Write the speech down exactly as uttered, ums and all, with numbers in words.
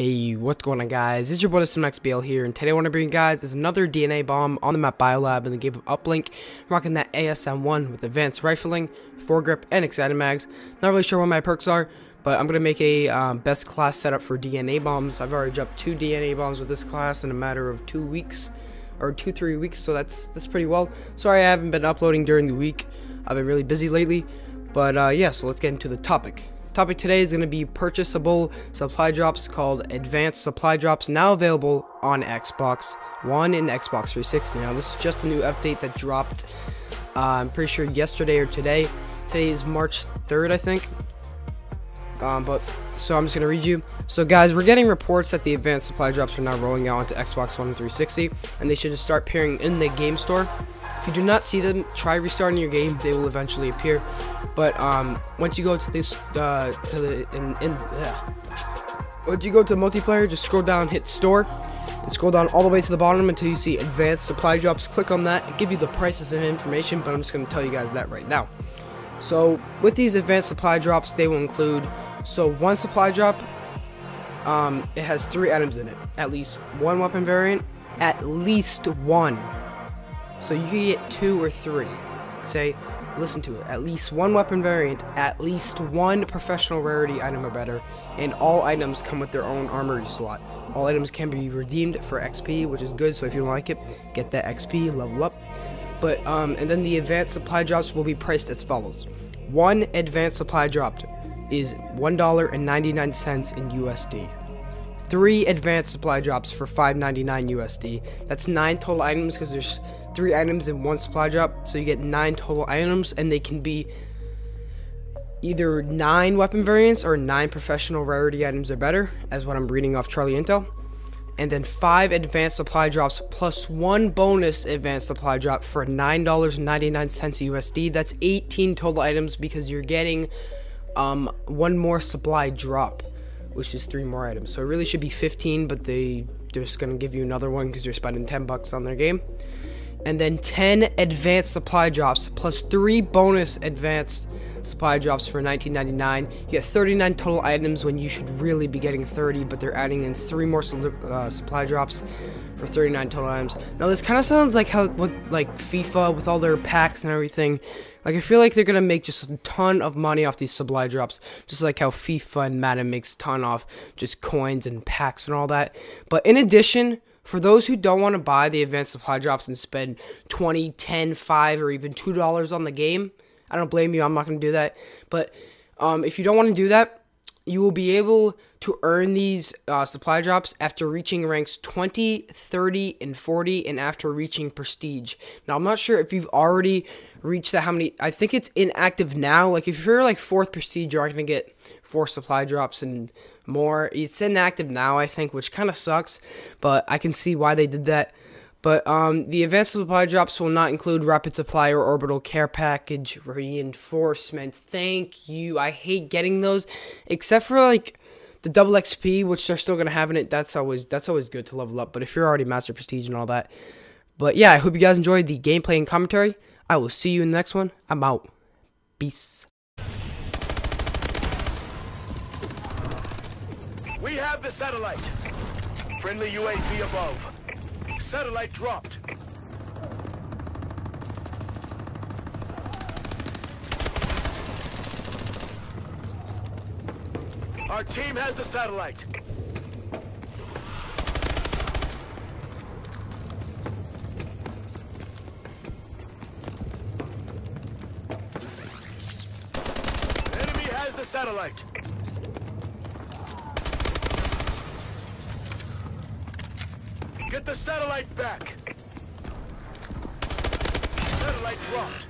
Hey, what's going on, guys? It's your boy S M X B L here, and today I want to bring you guys is another D N A bomb on the map Biolab in the game of Uplink. I'm rocking that A S M one with advanced rifling, foregrip, and excited mags. Not really sure what my perks are, but I'm going to make a um, best class setup for D N A bombs. I've already dropped two D N A bombs with this class in a matter of two weeks, or two, three weeks, so that's, that's pretty well. Sorry I haven't been uploading during the week. I've been really busy lately, but uh, yeah, so let's get into the topic. Topic today is going to be purchasable supply drops called advanced supply drops, now available on Xbox One and Xbox three sixty. Now this is just a new update that dropped uh, I'm pretty sure yesterday or today. Today is March third, I think. Um, but so I'm just going to read you. So guys, we're getting reports that the advanced supply drops are now rolling out onto Xbox One and three sixty, and they should just start appearing in the game store. If you do not see them, try restarting your game. They will eventually appear. But um, once you go to this, uh, to the in, in yeah. Once you go to multiplayer, just scroll down, hit store, and scroll down all the way to the bottom until you see advanced supply drops. Click on that. It'll give you the prices and information, but I'm just going to tell you guys that right now. So with these advanced supply drops, they will include so one supply drop. Um, it has three items in it. At least one weapon variant. At least one. So you can get two or three. Say, listen to it, at least one weapon variant, at least one professional rarity item or better, and all items come with their own armory slot. All items can be redeemed for X P, which is good, so if you don't like it, get that X P, level up. But, um, and then the advanced supply drops will be priced as follows. One advanced supply drop is one dollar and ninety-nine cents in U S D. Three advanced supply drops for five ninety-nine U S D. That's nine total items because there's three items in one supply drop, so you get nine total items, and they can be either nine weapon variants or nine professional rarity items or better, as what I'm reading off Charlie Intel. And then five advanced supply drops plus one bonus advanced supply drop for nine ninety-nine U S D. That's eighteen total items because you're getting um, one more supply drop, which is three more items. So it really should be fifteen, but they, they're just going to give you another one because you're spending ten bucks on their game. And then ten advanced supply drops plus three bonus advanced supply drops for nineteen ninety-nine. You get thirty-nine total items when you should really be getting thirty, but they're adding in three more uh, supply drops for thirty-nine total items. Now this kind of sounds like how what like FIFA with all their packs and everything. Like I feel like they're gonna make just a ton of money off these supply drops, just like how FIFA and Madden makes a ton off just coins and packs and all that. But in addition, for those who don't want to buy the advanced supply drops and spend twenty, ten, five, or even two dollars on the game, I don't blame you. I'm not gonna do that. But um, if you don't want to do that, you will be able to earn these uh, supply drops after reaching ranks twenty, thirty, and forty, and after reaching prestige. Now, I'm not sure if you've already reached that, how many, I think it's inactive now. Like, if you're like fourth prestige, you're not going to get four supply drops and more. It's inactive now, I think, which kind of sucks, but I can see why they did that. But um, the advanced supply drops will not include rapid supply or orbital care package reinforcements. Thank you. I hate getting those, except for like the double X P, which they're still gonna have in it. That's always that's always good to level up. But if you're already Master Prestige and all that, but yeah, I hope you guys enjoyed the gameplay and commentary. I will see you in the next one. I'm out. Peace. We have the satellite. Friendly U A P above. Satellite dropped. Our team has the satellite. Enemy has the satellite. Get the satellite back! Satellite dropped.